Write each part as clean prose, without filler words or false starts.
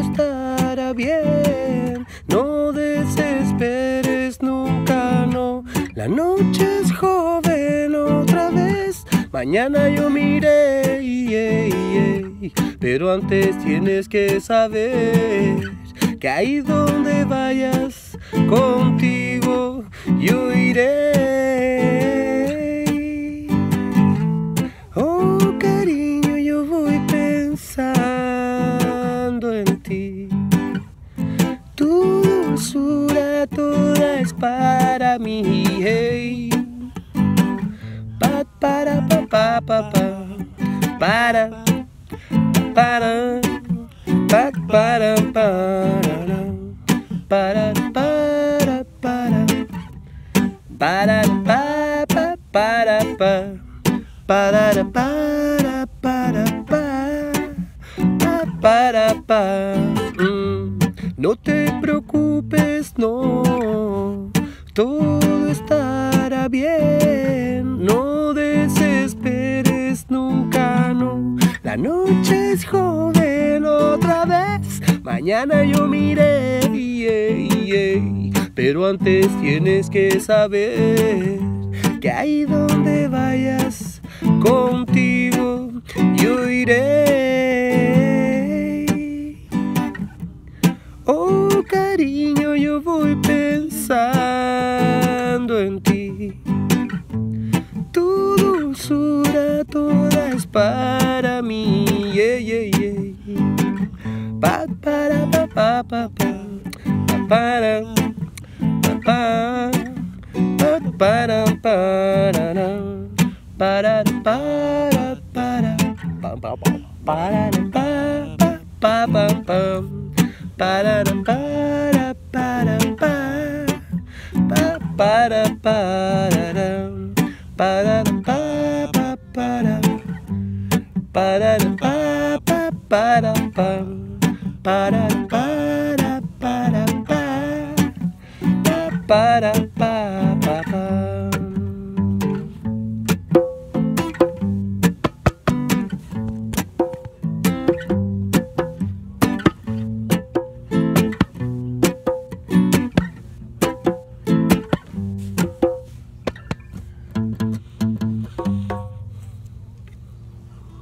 estará bien, no desesperes nunca, no. La noche es joven otra vez, mañana yo miré, pero antes tienes que saber que ahí donde vayas contigo yo iré. Toda es para mí, hey. Para pa pa No te preocupes, no, todo estará bien, no desesperes nunca, no. La noche es joven otra vez, mañana yo miré, pero antes tienes que saber que ahí donde vayas contigo yo iré. Oh, cariño, yo voy pensando en ti. Tu dulzura toda es para mí. Pa para pa pa pa para pa para para para para para para para.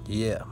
Yeah.